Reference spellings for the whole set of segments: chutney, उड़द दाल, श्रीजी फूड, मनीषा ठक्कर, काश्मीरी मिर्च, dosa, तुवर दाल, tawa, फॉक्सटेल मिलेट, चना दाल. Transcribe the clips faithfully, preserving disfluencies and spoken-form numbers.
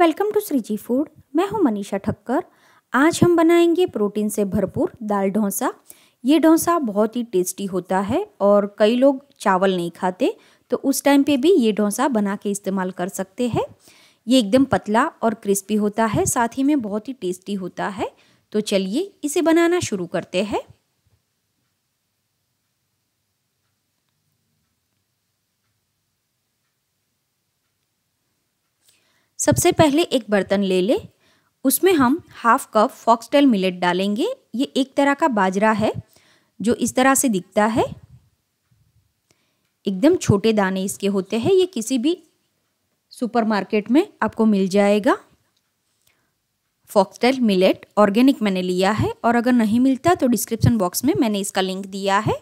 Welcome to श्रीजी फूड। मैं हूं मनीषा ठक्कर। आज हम बनाएंगे प्रोटीन से भरपूर दाल डोसा। ये डोसा बहुत ही टेस्टी होता है और कई लोग चावल नहीं खाते तो उस टाइम पे भी ये डोसा बना के इस्तेमाल कर सकते हैं। ये एकदम पतला और क्रिस्पी होता है, साथ ही में बहुत ही टेस्टी होता है। तो चलिए इसे बनाना शुरू करते हैं। सबसे पहले एक बर्तन ले ले, उसमें हम हाफ कप फॉक्सटेल मिलेट डालेंगे। ये एक तरह का बाजरा है जो इस तरह से दिखता है, एकदम छोटे दाने इसके होते हैं। ये किसी भी सुपरमार्केट में आपको मिल जाएगा। फॉक्सटेल मिलेट ऑर्गेनिक मैंने लिया है, और अगर नहीं मिलता तो डिस्क्रिप्शन बॉक्स में मैंने इसका लिंक दिया है।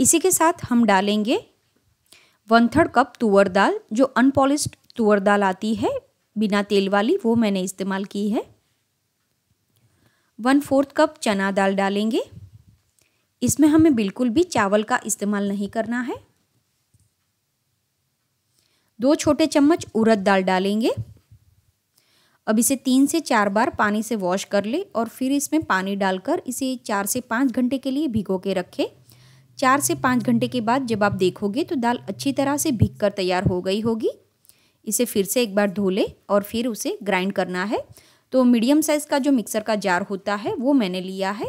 इसी के साथ हम डालेंगे वन थर्ड कप तुवर दाल। जो अनपॉलिश्ड तुवर दाल आती है बिना तेल वाली, वो मैंने इस्तेमाल की है। वन फोर्थ कप चना दाल डालेंगे। इसमें हमें बिल्कुल भी चावल का इस्तेमाल नहीं करना है। दो छोटे चम्मच उड़द दाल डालेंगे। अब इसे तीन से चार बार पानी से वॉश कर ले और फिर इसमें पानी डालकर इसे चार से पाँच घंटे के लिए भिगो के रखें। चार से पाँच घंटे के बाद जब आप देखोगे तो दाल अच्छी तरह से भीग कर तैयार हो गई होगी। इसे फिर से एक बार धो ले और फिर उसे ग्राइंड करना है। तो मीडियम साइज़ का जो मिक्सर का जार होता है वो मैंने लिया है।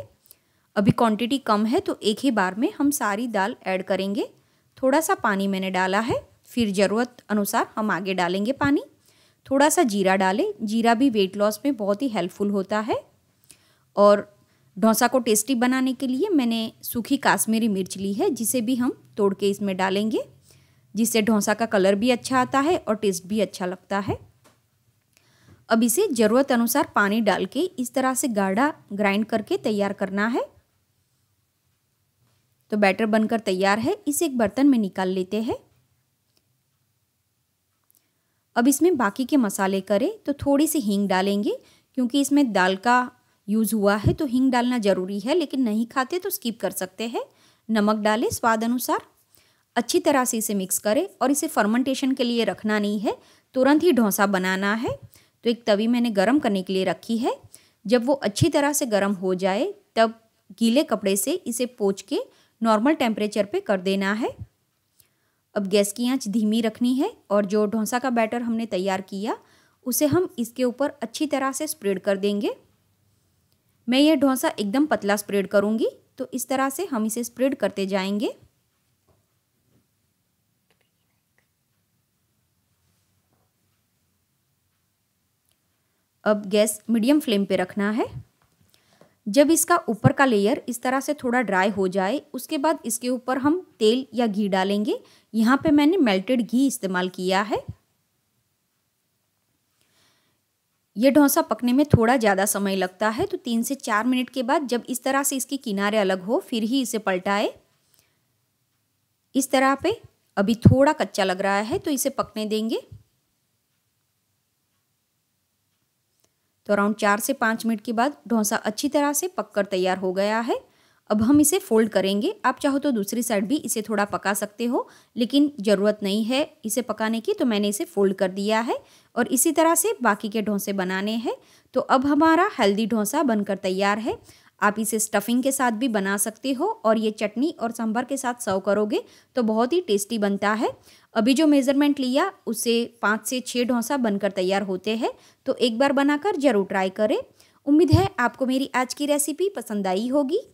अभी क्वांटिटी कम है तो एक ही बार में हम सारी दाल ऐड करेंगे। थोड़ा सा पानी मैंने डाला है, फिर ज़रूरत अनुसार हम आगे डालेंगे पानी। थोड़ा सा जीरा डालें, जीरा भी वेट लॉस में बहुत ही हेल्पफुल होता है। और डोसा को टेस्टी बनाने के लिए मैंने सूखी काश्मीरी मिर्च ली है, जिसे भी हम तोड़ के इसमें डालेंगे, जिससे डोसा का कलर भी अच्छा आता है और टेस्ट भी अच्छा लगता है। अब इसे ज़रूरत अनुसार पानी डाल के इस तरह से गाढ़ा ग्राइंड करके तैयार करना है। तो बैटर बनकर तैयार है, इसे एक बर्तन में निकाल लेते हैं। अब इसमें बाकी के मसाले करें तो थोड़ी सी हींग डालेंगे, क्योंकि इसमें दाल का यूज़ हुआ है तो हींग डालना ज़रूरी है, लेकिन नहीं खाते तो स्किप कर सकते हैं। नमक डालें स्वाद अनुसार। अच्छी तरह से इसे मिक्स करें और इसे फर्मेंटेशन के लिए रखना नहीं है, तुरंत ही डोसा बनाना है। तो एक तवी मैंने गरम करने के लिए रखी है। जब वो अच्छी तरह से गरम हो जाए तब गीले कपड़े से इसे पोंछ के नॉर्मल टेम्परेचर पे कर देना है। अब गैस की आँच धीमी रखनी है और जो डोसा का बैटर हमने तैयार किया उसे हम इसके ऊपर अच्छी तरह से स्प्रेड कर देंगे। मैं यह डोसा एकदम पतला स्प्रेड करूंगी, तो इस तरह से हम इसे स्प्रेड करते जाएंगे। अब गैस मीडियम फ्लेम पे रखना है। जब इसका ऊपर का लेयर इस तरह से थोड़ा ड्राई हो जाए उसके बाद इसके ऊपर हम तेल या घी डालेंगे। यहाँ पे मैंने मेल्टेड घी इस्तेमाल किया है। यह डोसा पकने में थोड़ा ज़्यादा समय लगता है, तो तीन से चार मिनट के बाद जब इस तरह से इसके किनारे अलग हो फिर ही इसे पलटाए। इस तरह पे अभी थोड़ा कच्चा लग रहा है तो इसे पकने देंगे। तो अराउंड चार से पाँच मिनट के बाद डोसा अच्छी तरह से पककर तैयार हो गया है। अब हम इसे फोल्ड करेंगे। आप चाहो तो दूसरी साइड भी इसे थोड़ा पका सकते हो, लेकिन ज़रूरत नहीं है इसे पकाने की, तो मैंने इसे फोल्ड कर दिया है। और इसी तरह से बाकी के डोसे बनाने हैं। तो अब हमारा हेल्दी डोसा बनकर तैयार है। आप इसे स्टफिंग के साथ भी बना सकते हो और ये चटनी और सांभर के साथ सर्व करोगे तो बहुत ही टेस्टी बनता है। अभी जो मेज़रमेंट लिया उससे पाँच से छः डोसा बनकर तैयार होते हैं। तो एक बार बनाकर ज़रूर ट्राई करें। उम्मीद है आपको मेरी आज की रेसिपी पसंद आई होगी।